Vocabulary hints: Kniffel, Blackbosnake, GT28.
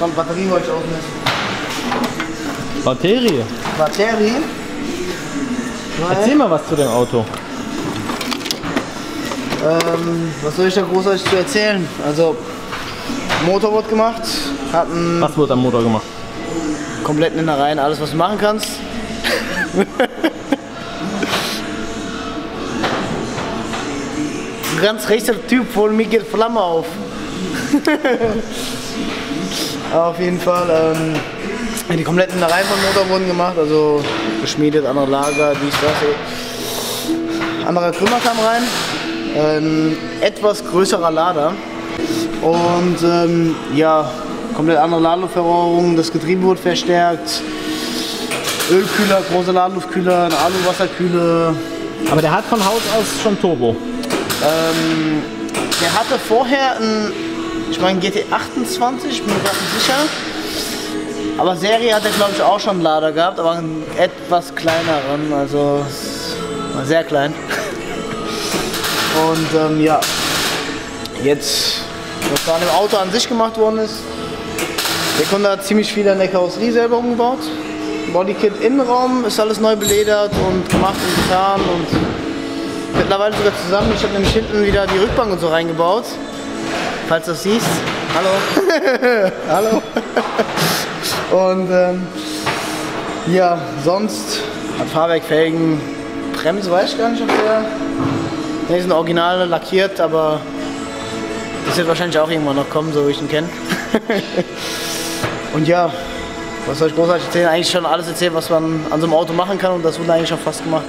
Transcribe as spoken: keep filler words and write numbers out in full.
schon Batterie heute auch nicht. Batterie? Batterie? Nein. Erzähl mal was zu dem Auto. Ähm, was soll ich da großartig zu erzählen? Also, Motor wird gemacht. Hat ein was wird am Motor gemacht? Kompletten Innereien, alles was du machen kannst. Ein ganz rechter Typ, vor mir geht Flamme auf. Auf jeden Fall, ähm, die kompletten Innereien vom Motor wurden gemacht, also geschmiedet, andere Lager, dies, das, anderer Krümmer kam rein, ähm, etwas größerer Lader und ähm, ja, komplett andere Ladeluftverrohrung, das Getriebe wurde verstärkt, Ölkühler, große Ladeluftkühler, eine Aluwasserkühle. Aber der hat von Haus aus schon Turbo? Ähm, der hatte vorher ein, ich meine G T achtundzwanzig, bin mir gerade nicht sicher, aber Serie hat er glaube ich auch schon einen Lader gehabt, aber einen etwas kleineren, also war sehr klein. Und ähm, ja, jetzt, was da an dem Auto an sich gemacht worden ist, der Kunde hat ziemlich viel an der Karosserie selber umgebaut. Bodykit, Innenraum ist alles neu beledert und gemacht und getan und mittlerweile sogar zusammen. Ich habe nämlich hinten wieder die Rückbank und so reingebaut, falls du das siehst. Hallo. Hallo. Und ähm, ja, sonst hat Fahrwerk, Felgen, Bremse weiß ich gar nicht, ob der. Die sind original lackiert, aber das wird wahrscheinlich auch irgendwann noch kommen, so wie ich ihn kenne. Und ja, was soll ich großartig erzählen? Eigentlich schon alles erzählt, was man an so einem Auto machen kann und das wurde eigentlich schon fast gemacht.